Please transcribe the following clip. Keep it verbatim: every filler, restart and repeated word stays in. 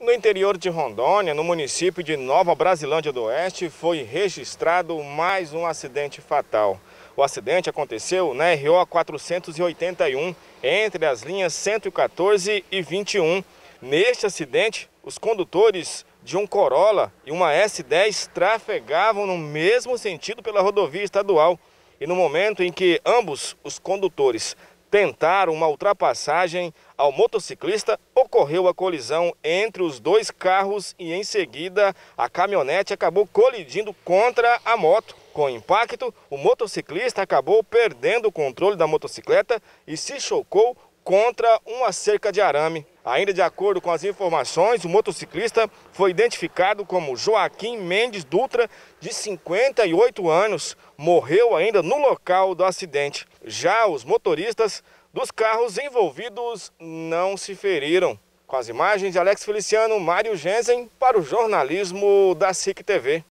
No interior de Rondônia, no município de Nova Brasilândia do Oeste, foi registrado mais um acidente fatal. O acidente aconteceu na R O quatrocentos e oitenta e um, entre as linhas cento e quatorze e vinte e um. Neste acidente, os condutores de um Corolla e uma S dez trafegavam no mesmo sentido pela rodovia estadual. E no momento em que ambos os condutores tentaram uma ultrapassagem ao motociclista, ocorreu a colisão entre os dois carros e, em seguida, a caminhonete acabou colidindo contra a moto. Com o impacto, o motociclista acabou perdendo o controle da motocicleta e se chocou contra uma cerca de arame. Ainda de acordo com as informações, o motociclista foi identificado como Joaquim Mendes Dutra, de cinquenta e oito anos, morreu ainda no local do acidente. Já os motoristas dos carros envolvidos não se feriram. Com as imagens de Alex Feliciano, Mario Jensen, para o jornalismo da S I C T V.